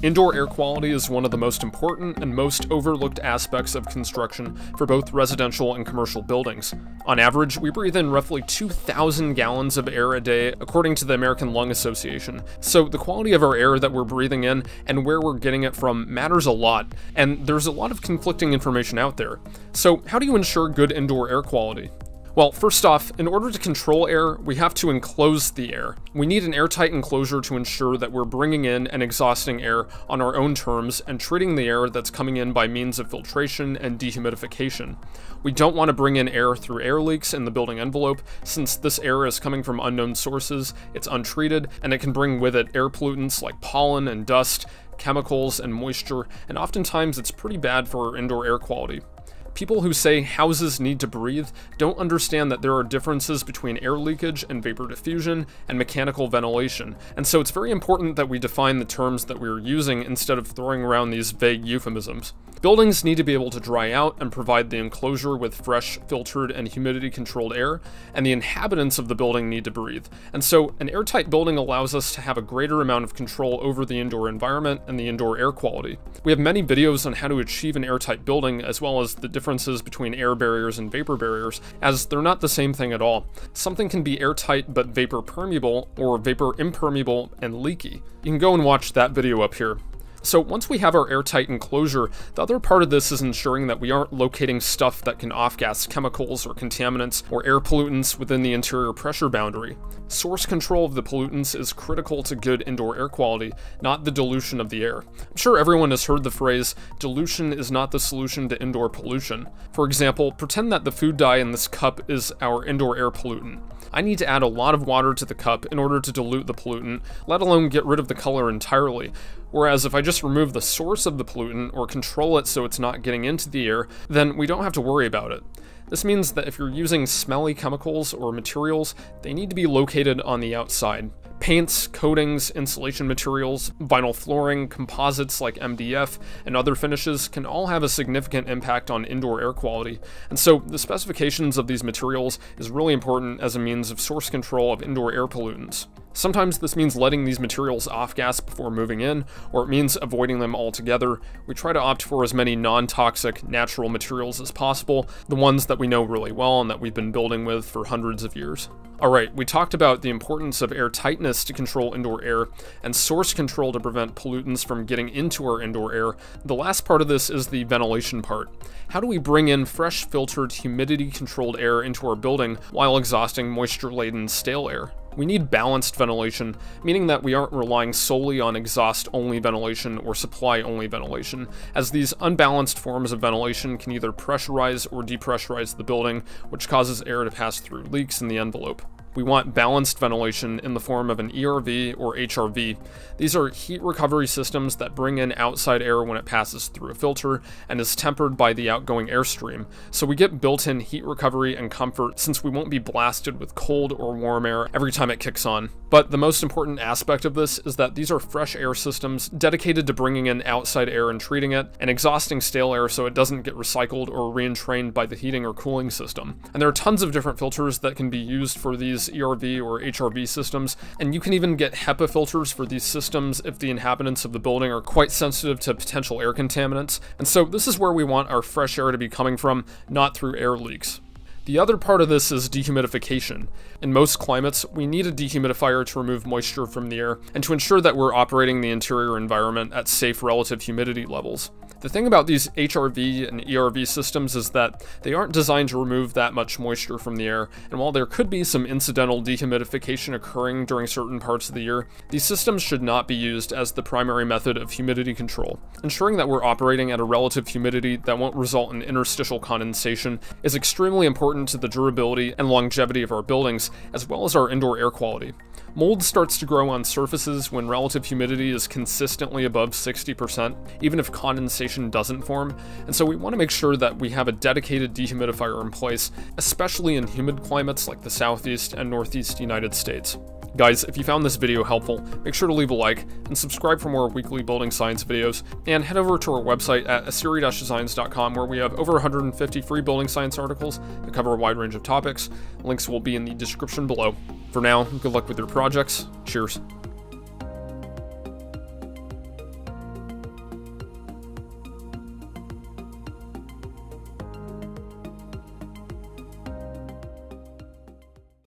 Indoor air quality is one of the most important and most overlooked aspects of construction for both residential and commercial buildings. On average, we breathe in roughly 2,000 gallons of air a day, according to the American Lung Association. So the quality of our air that we're breathing in and where we're getting it from matters a lot, and there's a lot of conflicting information out there. So how do you ensure good indoor air quality? Well, first off, in order to control air, we have to enclose the air. We need an airtight enclosure to ensure that we're bringing in and exhausting air on our own terms and treating the air that's coming in by means of filtration and dehumidification. We don't want to bring in air through air leaks in the building envelope, since this air is coming from unknown sources, it's untreated, and it can bring with it air pollutants like pollen and dust, chemicals and moisture, and oftentimes it's pretty bad for our indoor air quality. People who say houses need to breathe don't understand that there are differences between air leakage and vapor diffusion and mechanical ventilation, and so it's very important that we define the terms that we're using instead of throwing around these vague euphemisms. Buildings need to be able to dry out and provide the enclosure with fresh, filtered, and humidity-controlled air, and the inhabitants of the building need to breathe, and so an airtight building allows us to have a greater amount of control over the indoor environment and the indoor air quality. We have many videos on how to achieve an airtight building, as well as the differences between air barriers and vapor barriers, as they're not the same thing at all. Something can be airtight but vapor permeable, or vapor impermeable and leaky. You can go and watch that video up here. So once we have our airtight enclosure, the other part of this is ensuring that we aren't locating stuff that can off-gas chemicals or contaminants or air pollutants within the interior pressure boundary. Source control of the pollutants is critical to good indoor air quality, not the dilution of the air. I'm sure everyone has heard the phrase, dilution is not the solution to indoor pollution. For example, pretend that the food dye in this cup is our indoor air pollutant. I need to add a lot of water to the cup in order to dilute the pollutant, let alone get rid of the color entirely. Whereas if I just remove the source of the pollutant or control it so it's not getting into the air, then we don't have to worry about it. This means that if you're using smelly chemicals or materials, they need to be located on the outside. Paints, coatings, insulation materials, vinyl flooring, composites like MDF, and other finishes can all have a significant impact on indoor air quality, and so the specifications of these materials is really important as a means of source control of indoor air pollutants. Sometimes this means letting these materials off-gas before moving in, or it means avoiding them altogether. We try to opt for as many non-toxic, natural materials as possible, the ones that we know really well and that we've been building with for hundreds of years. Alright, we talked about the importance of air tightness to control indoor air, and source control to prevent pollutants from getting into our indoor air. The last part of this is the ventilation part. How do we bring in fresh, filtered, humidity-controlled air into our building while exhausting moisture-laden stale air? We need balanced ventilation, meaning that we aren't relying solely on exhaust-only ventilation or supply-only ventilation, as these unbalanced forms of ventilation can either pressurize or depressurize the building, which causes air to pass through leaks in the envelope. We want balanced ventilation in the form of an ERV or HRV. These are heat recovery systems that bring in outside air when it passes through a filter and is tempered by the outgoing airstream, so we get built-in heat recovery and comfort since we won't be blasted with cold or warm air every time it kicks on. But the most important aspect of this is that these are fresh air systems dedicated to bringing in outside air and treating it, and exhausting stale air so it doesn't get recycled or re-entrained by the heating or cooling system. And there are tons of different filters that can be used for these ERV or HRV systems, and you can even get HEPA filters for these systems if the inhabitants of the building are quite sensitive to potential air contaminants, and so this is where we want our fresh air to be coming from, not through air leaks. The other part of this is dehumidification. In most climates, we need a dehumidifier to remove moisture from the air and to ensure that we're operating the interior environment at safe relative humidity levels. The thing about these HRV and ERV systems is that they aren't designed to remove that much moisture from the air, and while there could be some incidental dehumidification occurring during certain parts of the year, these systems should not be used as the primary method of humidity control. Ensuring that we're operating at a relative humidity that won't result in interstitial condensation is extremely important to the durability and longevity of our buildings, as well as our indoor air quality. Mold starts to grow on surfaces when relative humidity is consistently above 60%, even if condensation doesn't form, and so we want to make sure that we have a dedicated dehumidifier in place, especially in humid climates like the Southeast and Northeast United States. Guys, if you found this video helpful, make sure to leave a like and subscribe for more weekly building science videos, and head over to our website at asiri-designs.com, where we have over 150 free building science articles that cover a wide range of topics. Links will be in the description below. For now, good luck with your projects. Cheers.